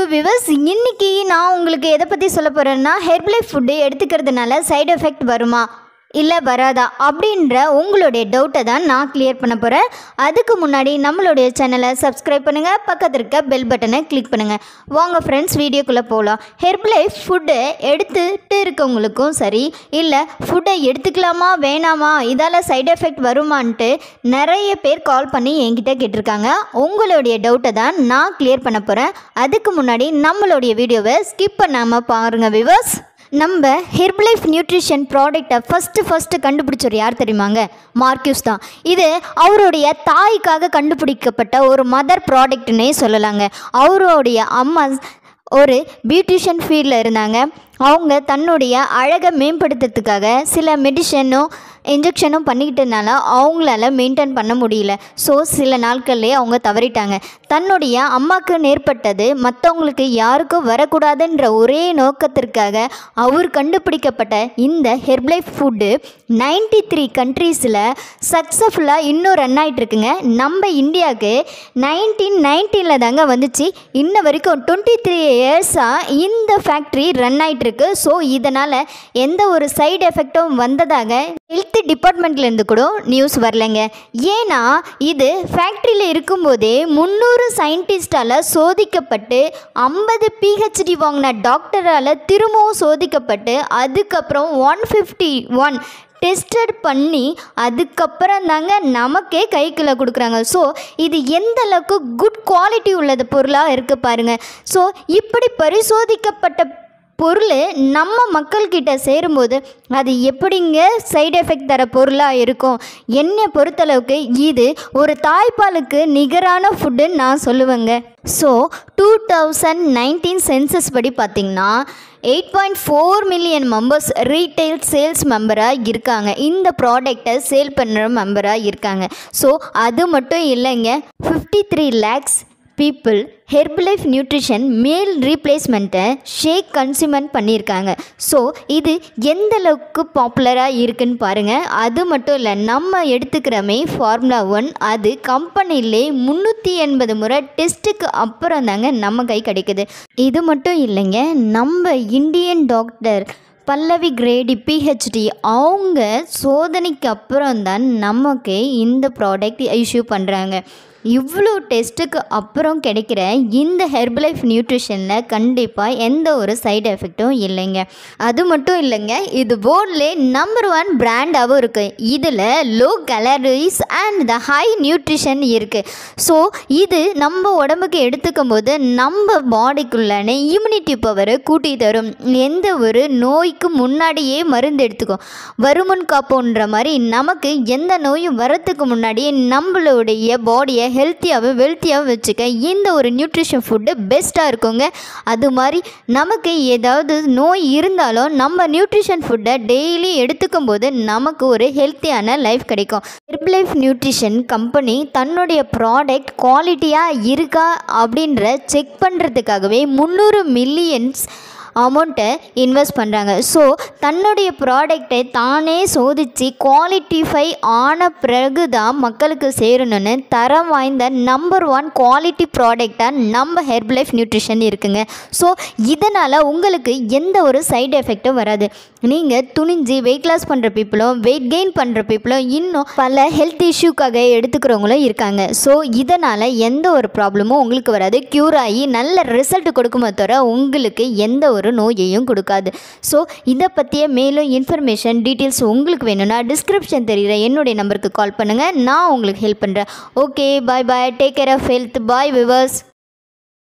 To viewers, இன்னைக்கு நான் உங்களுக்கு எதை பற்றி சொல்ல போகிறேன்னா, ஹெர்பலைஃப் ஃபுட்டு எடுத்துக்கிறதுனால சைடு எஃபெக்ட் வருமா இல்லை வராதா அப்படின்ற உங்களுடைய டவுட்டை தான் நான் கிளியர் பண்ண போகிறேன். அதுக்கு முன்னாடி நம்மளுடைய சேனலை சப்ஸ்கிரைப் பண்ணுங்கள், பக்கத்தில் இருக்க பெல் பட்டனை கிளிக் பண்ணுங்கள். வாங்க ஃப்ரெண்ட்ஸ், வீடியோக்குள்ளே போகலாம். ஹெர்பலைஃப் ஃபுட்டை எடுத்துகிட்டு இருக்கவங்களுக்கும் சரி, இல்லை ஃபுட்டை எடுத்துக்கலாமா வேணாமா, இதால் சைடு எஃபெக்ட் வருமான்ட்டு நிறைய பேர் கால் பண்ணி என்கிட்ட கேட்டிருக்காங்க. உங்களுடைய டவுட்டை தான் நான் கிளியர் பண்ண போகிறேன். அதுக்கு முன்னாடி நம்மளுடைய வீடியோவை ஸ்கிப் பண்ணாமல் பாருங்கள். விவர்ஸ், நம்ம ஹெர்பலைஃப் நியூட்ரிஷன் ப்ராடக்டை ஃபஸ்ட்டு கண்டுபிடிச்சவர் யார் தெரியுமாங்க? மார்க்யூஸ் தான். இது அவருடைய தாய்க்காக கண்டுபிடிக்கப்பட்ட ஒரு மதர் ப்ராடக்ட்னே சொல்லலாங்க. அவருடைய அம்மா ஒரு பியூட்டிஷியன் ஃபீல்டில் இருந்தாங்க. அவங்க தன்னுடைய அழகை மேம்படுத்துறதுக்காக சில மெடிஷனும் இன்ஜெக்ஷனும் பண்ணிக்கிட்டதுனால அவங்களால மெயின்டைன் பண்ண முடியல. ஸோ சில நாட்கள்லேயே அவங்க தவறிட்டாங்க. தன்னுடைய அம்மாவுக்கு நேர்பட்டது மற்றவங்களுக்கு யாருக்கும் வரக்கூடாதுன்ற ஒரே நோக்கத்திற்காக அவர் கண்டுபிடிக்கப்பட்ட இந்த ஹெர்பலைஃப் ஃபுட்டு 93 கண்ட்ரீஸில் சக்ஸஸ்ஃபுல்லாக இன்னும் ரன் ஆகிட்டுருக்குங்க. நம்ம இந்தியாவுக்கு 1919 தாங்க வந்துச்சு. இன்ன வரைக்கும் 23 இயர்ஸாக இந்த ஃபேக்ட்ரி ரன் ஆகிட்டுருக்கு. ஸோ இதனால் எந்த ஒரு சைடு எஃபெக்டும் வந்ததாக ஹெல்த் டிபார்ட்மெண்ட்லேருந்து கூட நியூஸ் வரலைங்க. ஏன்னா இது ஃபேக்ட்ரியில் இருக்கும்போதே 300 சயின்டிஸ்டால் சோதிக்கப்பட்டு 50 PhD வாங்கின டாக்டரால் திரும்பவும் சோதிக்கப்பட்டு அதுக்கப்புறம் 151 டெஸ்டட் பண்ணி அதுக்கப்புறம் தாங்க நமக்கே கைக்குள்ளே கொடுக்குறாங்க. ஸோ இது எந்த அளவுக்கு குட் குவாலிட்டி உள்ளது பொருளாக இருக்குது பாருங்கள். ஸோ இப்படி பரிசோதிக்கப்பட்ட பொருள் நம்ம மக்கள்கிட்ட சேரும்போது அது எப்படிங்க சைடு எஃபெக்ட் தர பொருளாக இருக்கும்? என்னை பொறுத்தளவுக்கு இது ஒரு தாய்ப்பாலுக்கு நிகரான ஃபுட்டுன்னு நான் சொல்லுவேங்க. ஸோ 2019 சென்சஸ் படி பார்த்திங்கன்னா 8.4 மில்லியன் மெம்பர்ஸ் ரீட்டைல் சேல்ஸ் மெம்பராக இருக்காங்க. இந்த ப்ராடக்டை சேல் பண்ணுற மெம்பராக இருக்காங்க. ஸோ அது மட்டும் இல்லைங்க, 53 lakhs people Herbalife nutrition meal ரீப்ளேஸ்மெண்ட்டை ஷேக் கன்சியூமன் பண்ணியிருக்காங்க. ஸோ இது எந்த அளவுக்கு பாப்புலராக இருக்குதுன்னு பாருங்கள். அது மட்டும் இல்லை, நம்ம எடுத்துக்கிறோமே ஃபார்முலா 1, அது கம்பெனிலே 380 முறை டெஸ்ட்டுக்கு அப்புறம் தாங்க நம்ம கை கிடைக்குது. இது மட்டும் இல்லைங்க, நம்ம இந்தியன் டாக்டர் பல்லவி கிரேடி PhD அவங்க சோதனைக்கு அப்புறம் தான் நமக்கு இந்த ப்ராடக்ட் இஷ்யூ பண்ணுறாங்க. இவ்வளோ டெஸ்ட்டுக்கு அப்புறம் கிடைக்கிற இந்த ஹெர்பலைஃப் நியூட்ரிஷனில் கண்டிப்பாக எந்த ஒரு சைடு எஃபெக்டும் இல்லைங்க. அது மட்டும் இல்லைங்க, இது போர்ட்லே நம்பர் 1 பிராண்டாகவும் இருக்குது. இதில் low calories and the high nutrition இருக்குது. ஸோ இது நம்ம உடம்புக்கு எடுத்துக்கும் போது நம்ம பாடிக்குள்ளான இம்யூனிட்டி பவரை கூட்டி தரும். எந்த ஒரு நோய்க்கு முன்னாடியே மருந்து எடுத்துக்கும் வருமுன் காப்போன்ற மாதிரி நமக்கு எந்த நோயும் வரத்துக்கு முன்னாடியே நம்மளுடைய பாடியை ஹெல்த்தியாகவும் வெல்த்தியாகவும் வச்சுக்க இந்த ஒரு நியூட்ரிஷன் ஃபுட்டு பெஸ்ட்டாக இருக்குங்க. அது மாதிரி நமக்கு ஏதாவது நோய் இருந்தாலும் நம்ம நியூட்ரிஷன் ஃபுட்டை டெய்லி எடுத்துக்கும் போது நமக்கு ஒரு ஹெல்த்தியான லைஃப் கிடைக்கும். ஹெர்பலைஃப் நியூட்ரிஷன் கம்பெனி தன்னுடைய ப்ராடக்ட் குவாலிட்டியாக இருக்கா அப்படின்ற செக் பண்ணுறதுக்காகவே 300 மில்லியன்ஸ் அமௌண்ட்டை இன்வெஸ்ட் பண்ணுறாங்க. ஸோ தன்னுடைய ப்ராடக்டை தானே சோதித்து குவாலிட்டிஃபை ஆன பிறகு தான் மக்களுக்கு சேரணும்னு தரம் வாய்ந்த நம்பர் 1 குவாலிட்டி ப்ராடக்டாக நம்ம ஹெர்பலைஃப் நியூட்ரிஷன் இருக்குங்க. ஸோ இதனால் உங்களுக்கு எந்த ஒரு சைடு எஃபெக்டும் வராது. நீங்கள் துணிஞ்சு வெயிட் லாஸ் பண்ணுற பீப்புளும் வெயிட் கெயின் பண்ணுற பீப்புளும் இன்னும் பல ஹெல்த் இஷ்யூக்காக எடுத்துக்கிறவங்களும் இருக்காங்க. ஸோ இதனால் எந்த ஒரு ப்ராப்ளமும் உங்களுக்கு வராது. க்யூர் ஆகி நல்ல ரிசல்ட் கொடுக்கும்போது தவிர உங்களுக்கு எந்த ஒரு நோயையும் கொடுக்காது. ஸோ இதை பற்றிய மேலும் இன்ஃபர்மேஷன் டீட்டெயில்ஸ் உங்களுக்கு வேணும்னா டிஸ்கிரிப்ஷன் தெரிகிற என்னுடைய நம்பருக்கு கால் பண்ணுங்கள். நான் உங்களுக்கு ஹெல்ப் பண்ணுறேன். Okay, bye bye, take care of health. Bye viewers.